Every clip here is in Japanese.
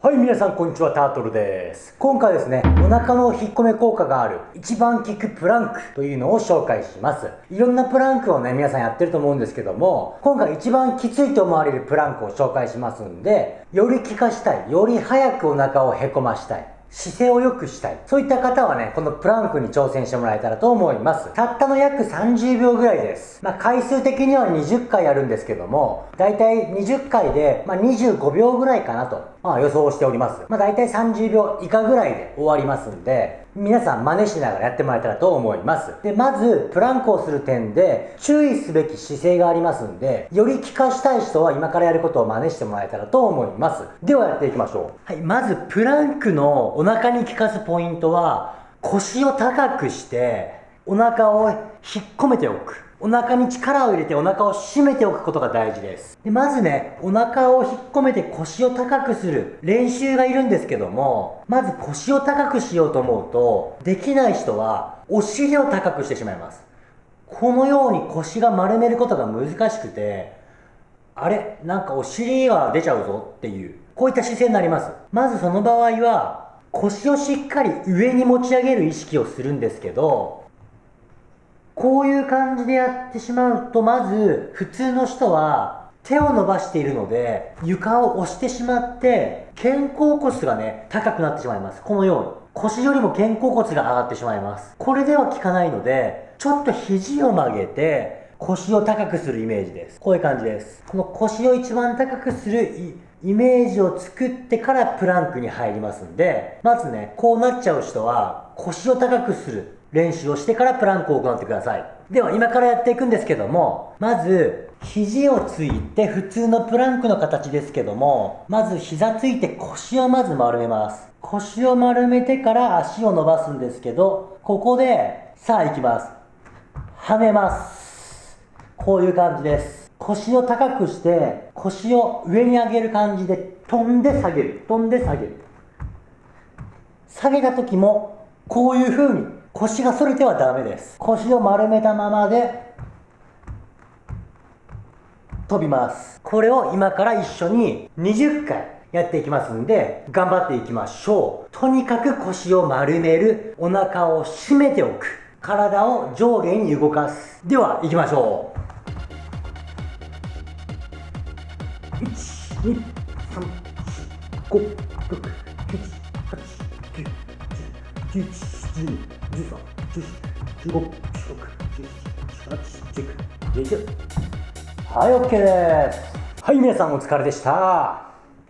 はい、皆さんこんにちは、タートルです。今回はですね、お腹の引っ込め効果がある一番効くプランクというのを紹介します。いろんなプランクをね、皆さんやってると思うんですけども、今回一番きついと思われるプランクを紹介しますんで、より効かしたい、より早くお腹をへこましたい、姿勢を良くしたい、そういった方はね、このプランクに挑戦してもらえたらと思います。たったの約30秒ぐらいです。回数的には20回やるんですけども、だいたい20回で、25秒ぐらいかなと、予想しております。だいたい30秒以下ぐらいで終わりますんで、皆さん真似しながらやってもらえたらと思います。で、まずプランクをする点で注意すべき姿勢がありますんで、より効かしたい人は今からやることを真似してもらえたらと思います。ではやっていきましょう。はい、まずプランクのお腹に効かすポイントは、腰を高くしてお腹を引っ込めておく、お腹に力を入れてお腹を締めておくことが大事です。で、まずね、お腹を引っ込めて腰を高くする練習がいるんですけども、まず腰を高くしようと思うとできない人はお尻を高くしてしまいます。このように腰が丸めることが難しくて、あれ、なんかお尻が出ちゃうぞっていう、こういった姿勢になります。まずその場合は腰をしっかり上に持ち上げる意識をするんですけど、こういう感じでやってしまうと、まず普通の人は手を伸ばしているので床を押してしまって、肩甲骨がね、高くなってしまいます。このように腰よりも肩甲骨が上がってしまいます。これでは効かないので、ちょっと肘を曲げて腰を高くするイメージです。こういう感じです。この腰を一番高くするイメージを作ってからプランクに入りますんで、まずね、こうなっちゃう人は腰を高くする練習をしてからプランクを行ってください。では今からやっていくんですけども、まず肘をついて、普通のプランクの形ですけども、まず膝ついて腰をまず丸めます。腰を丸めてから足を伸ばすんですけど、ここでさあ行きます。跳ねます。こういう感じです。腰を高くして腰を上に上げる感じで、飛んで下げる、飛んで下げる。下げた時もこういう風に腰が反れてはダメです。腰を丸めたままで飛びます。これを今から一緒に20回やっていきますんで、頑張っていきましょう。とにかく腰を丸める、お腹を締めておく、体を上下に動かす。では行きましょう。1、2、3、4、5、6、7、8、9、10、11、12、13、14、15、16、17、18、19、20、21、22、23、24、25、26、27、28、29、30、31、32、33、34、35、36、37、38、39、40、41、42、43、44、45、46、47、48、49、50、51、52、53、54、55、56、57、58、59、60、61、62、63、64、65、66、67、68、69、70、はい、OK です。はい、皆さんお疲れでした。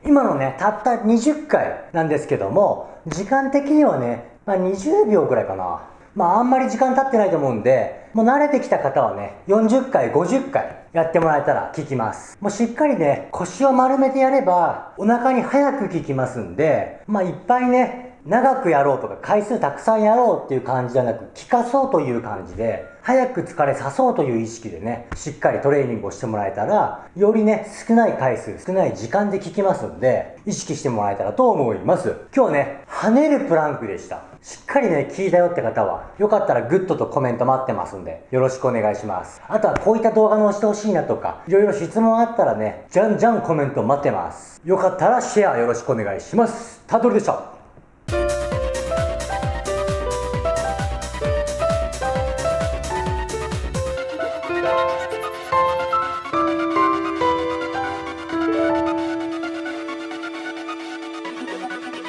今のね、たった20回なんですけども、時間的にはね、20秒ぐらいかな。あんまり時間経ってないと思うんで、もう慣れてきた方はね、40回50回やってもらえたら効きます。しっかりね、腰を丸めてやればお腹に早く効きますんで、いっぱいね、長くやろうとか回数たくさんやろうっていう感じじゃなく、効かそうという感じで、早く疲れさそうという意識でね、しっかりトレーニングをしてもらえたら、よりね、少ない回数、少ない時間で効きますんで、意識してもらえたらと思います。今日はね、跳ねるプランクでした。しっかりね、効いたよって方はよかったらグッドとコメント待ってますんで、よろしくお願いします。あとはこういった動画のしてほしいなとか、いろいろ質問あったらね、じゃんじゃんコメント待ってます。よかったらシェアよろしくお願いします。タートルでした。